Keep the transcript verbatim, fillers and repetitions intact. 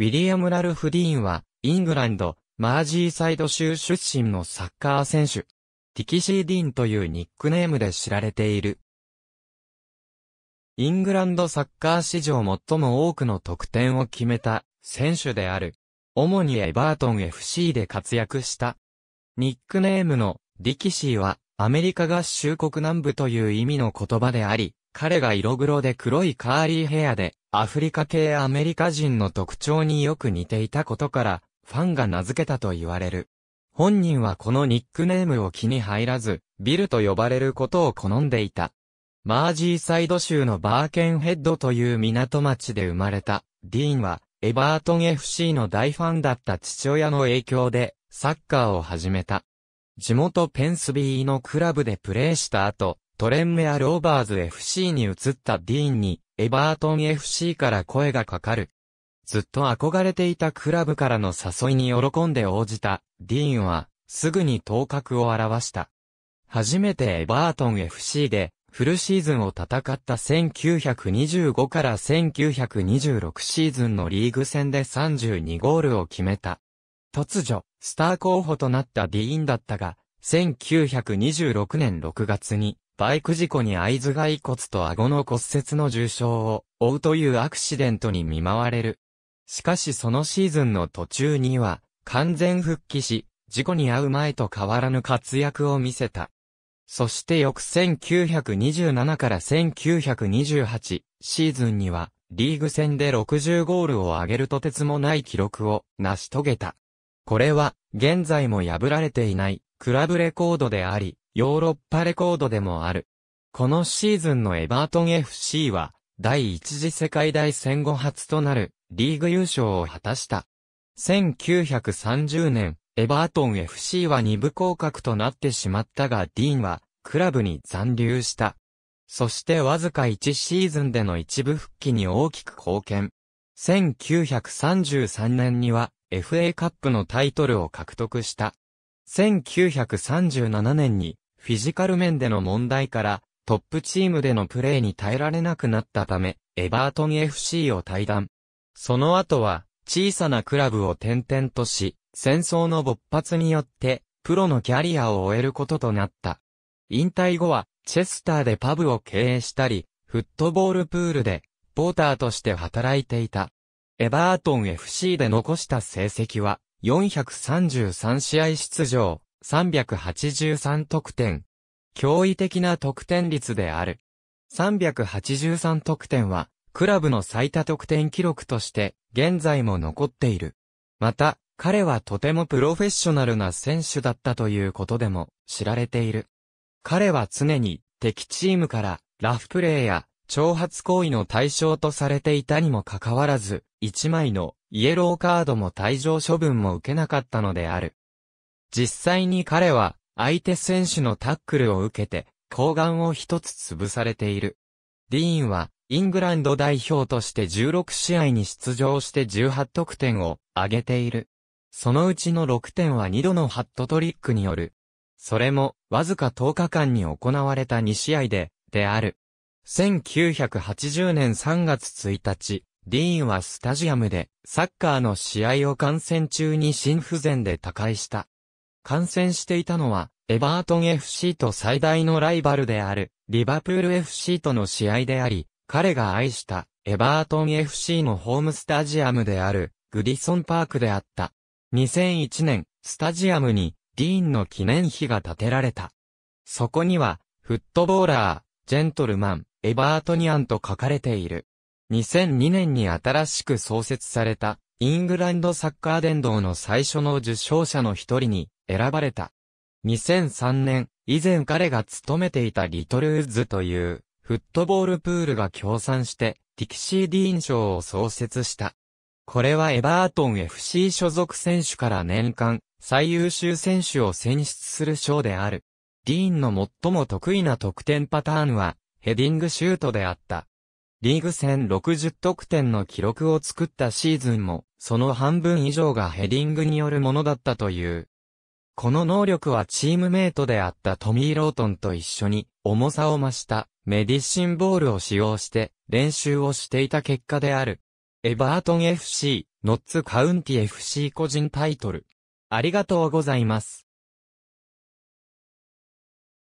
ウィリアム・ラルフ・ディーンは、イングランド、マージーサイド州出身のサッカー選手。ティキシー・ディーンというニックネームで知られている。イングランドサッカー史上最も多くの得点を決めた選手である。主にエバートン エフシー で活躍した。ニックネームのディキシーは、アメリカ合衆国南部という意味の言葉であり、彼が色黒で黒いカーリーヘアで、アフリカ系アメリカ人の特徴によく似ていたことから、ファンが名付けたと言われる。本人はこのニックネームを気に入らず、ビルと呼ばれることを好んでいた。マージーサイド州のバーケンヘッドという港町で生まれた、ディーンは、エバートン エフシー の大ファンだった父親の影響で、サッカーを始めた。地元ペンスビーのクラブでプレーした後、トレンメア・ローバーズ エフシー に移ったディーンに、エバートン エフシー から声がかかる。ずっと憧れていたクラブからの誘いに喜んで応じた、ディーンは、すぐに頭角を現した。初めてエバートン エフシー で、フルシーズンを戦ったせんきゅうひゃくにじゅうごからせんきゅうひゃくにじゅうろくシーズンのリーグ戦でさんじゅうにゴールを決めた。突如、スター候補となったディーンだったが、せんきゅうひゃくにじゅうろくねんろくがつに、バイク事故に会津骸骨と顎の骨折の重傷を負うというアクシデントに見舞われる。しかしそのシーズンの途中には完全復帰し、事故に遭う前と変わらぬ活躍を見せた。そして翌せんきゅうひゃくにじゅうななからせんきゅうひゃくにじゅうはちシーズンにはリーグ戦でろくじゅうゴールを挙げるとてつもない記録を成し遂げた。これは現在も破られていないクラブレコードであり、ヨーロッパレコードでもある。このシーズンのエバートン エフシー は、第一次世界大戦後初となるリーグ優勝を果たした。せんきゅうひゃくさんじゅうねん、エバートン エフシー はにぶ降格となってしまったがディーンはクラブに残留した。そしてわずかいちシーズンでの一部復帰に大きく貢献。せんきゅうひゃくさんじゅうさんねんには エフエー カップのタイトルを獲得した。せんきゅうひゃくさんじゅうななねんにフィジカル面での問題からトップチームでのプレーに耐えられなくなったため、エバートン エフシー を退団。その後は小さなクラブを転々とし、戦争の勃発によってプロのキャリアを終えることとなった。引退後はチェスターでパブを経営したり、フットボールプールでポーターとして働いていた。エバートン エフシー で残した成績はよんひゃくさんじゅうさん試合出場。さんびゃくはちじゅうさん得点。驚異的な得点率である。さんびゃくはちじゅうさん得点は、クラブの最多得点記録として、現在も残っている。また、彼はとてもプロフェッショナルな選手だったということでも知られている。彼は常に敵チームからラフプレーや挑発行為の対象とされていたにもかかわらず、いちまいのイエローカードも退場処分も受けなかったのである。実際に彼は相手選手のタックルを受けて睾丸を一つ潰されている。ディーンはイングランド代表としてじゅうろく試合に出場してじゅうはち得点を挙げている。そのうちのろく点はにどのハットトリックによる。それもわずかとおかかんに行われたに試合で、である。せんきゅうひゃくはちじゅうねんさんがつついたち、ディーンはスタジアムでサッカーの試合を観戦中に心不全で他界した。観戦していたのは、エバートン エフシー と最大のライバルである、リバプール エフシー との試合であり、彼が愛した、エバートン エフシー のホームスタジアムである、グディソンパークであった。にせんいちねん、スタジアムに、ディーンの記念碑が建てられた。そこには、フットボーラー、ジェントルマン、エバートニアンと書かれている。にせんにねんに新しく創設された、イングランドサッカー殿堂の最初の受賞者の一人に、選ばれた。にせんさんねん、以前彼が勤めていたリトルウッズという、フットボールプールが協賛して、ティキシー・ディーン賞を創設した。これはエバートン エフシー 所属選手から年間、最優秀選手を選出する賞である。ディーンの最も得意な得点パターンは、ヘディングシュートであった。リーグ戦ろくじゅう得点の記録を作ったシーズンも、その半分以上がヘディングによるものだったという。この能力はチームメイトであったトミー・ロートンと一緒に重さを増したメディシンボールを使用して練習をしていた結果である。エバートン エフシーノッツカウンティ エフシー 個人タイトル。ありがとうございます。